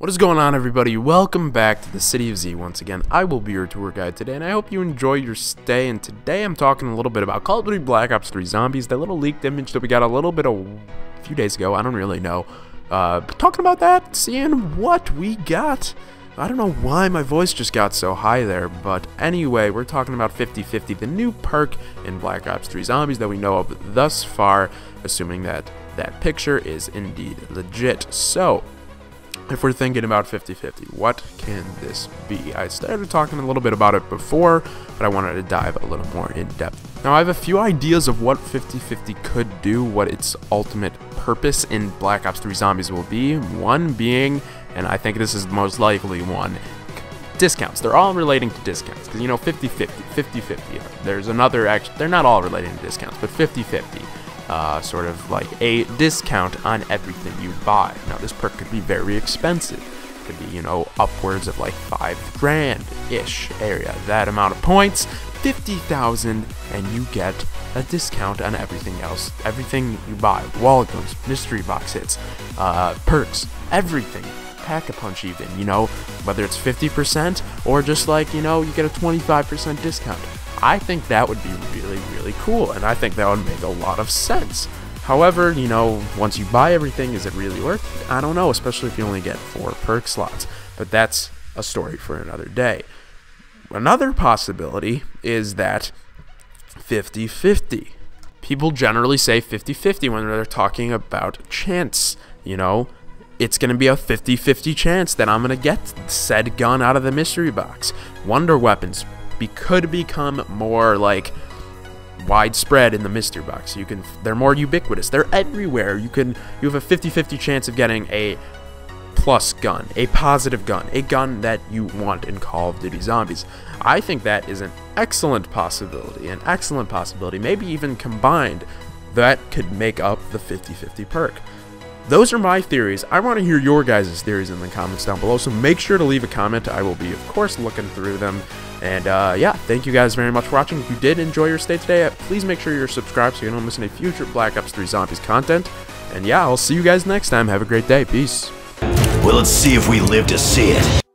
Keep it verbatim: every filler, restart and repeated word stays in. What is going on, everybody? Welcome back to the City of Z once again. I will be your tour guide today, and I hope you enjoy your stay. And today I'm talking a little bit about Call of Duty Black Ops three Zombies, that little leaked image that we got a little bit of a few days ago. I don't really know. Uh, but talking about that, seeing what we got. I don't know why my voice just got so high there, but anyway, we're talking about fifty fifty, the new perk in Black Ops three Zombies that we know of thus far, assuming that that picture is indeed legit. So, if we're thinking about fifty fifty, what can this be? I started talking a little bit about it before, but I wanted to dive a little more in depth. Now, I have a few ideas of what fifty fifty could do, what its ultimate purpose in Black Ops three Zombies will be. One being, and I think this is the most likely one, discounts. They're all relating to discounts, because, you know, fifty fifty, fifty fifty. There's another, actually, they're not all relating to discounts, but fifty fifty. Uh, sort of like a discount on everything you buy. Now, this perk could be very expensive. It could be, you know, upwards of like five grand-ish area. That amount of points, fifty thousand, and you get a discount on everything else. Everything you buy, wall guns, mystery box hits, uh, perks, everything. Pack-a-punch even, you know, whether it's fifty percent or just like, you know, you get a twenty-five percent discount. I think that would be really, really cool, and I think that would make a lot of sense. However, you know, once you buy everything, is it really worth it? I don't know, especially if you only get four perk slots, but that's a story for another day. Another possibility is that fifty fifty. People generally say fifty fifty when they're talking about chance, you know? It's going to be a fifty fifty chance that I'm going to get said gun out of the mystery box. Wonder weapons Be, could become more like widespread in the mystery box. You can, they're more ubiquitous. They're everywhere. You can, you have a fifty fifty chance of getting a plus gun, a positive gun, a gun that you want in Call of Duty Zombies. I think that is an excellent possibility, an excellent possibility. Maybe even combined, that could make up the fifty fifty perk. Those are my theories. I want to hear your guys' theories in the comments down below, so make sure to leave a comment. I will be, of course, looking through them. And, uh, yeah, thank you guys very much for watching. If you did enjoy your stay today, please make sure you're subscribed so you don't miss any future Black Ops three Zombies content. And, yeah, I'll see you guys next time. Have a great day. Peace. Well, let's see if we live to see it.